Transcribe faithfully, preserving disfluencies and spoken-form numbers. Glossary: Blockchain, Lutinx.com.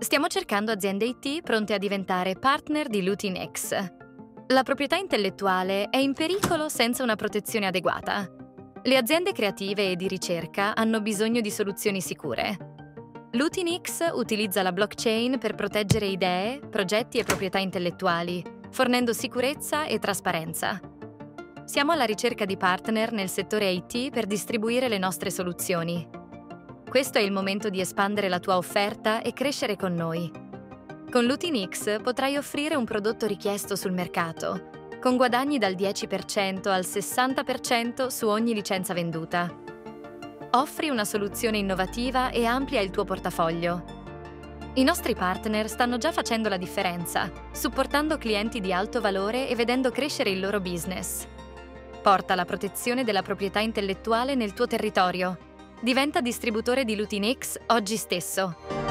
Stiamo cercando aziende I T pronte a diventare partner di Lutinx. La proprietà intellettuale è in pericolo senza una protezione adeguata. Le aziende creative e di ricerca hanno bisogno di soluzioni sicure. Lutinx utilizza la blockchain per proteggere idee, progetti e proprietà intellettuali, fornendo sicurezza e trasparenza. Siamo alla ricerca di partner nel settore I T per distribuire le nostre soluzioni. Questo è il momento di espandere la tua offerta e crescere con noi. Con Lutinx potrai offrire un prodotto richiesto sul mercato, con guadagni dal dieci per cento al sessanta per cento su ogni licenza venduta. Offri una soluzione innovativa e amplia il tuo portafoglio. I nostri partner stanno già facendo la differenza, supportando clienti di alto valore e vedendo crescere il loro business. Porta la protezione della proprietà intellettuale nel tuo territorio. Diventa distributore di Lutinx oggi stesso.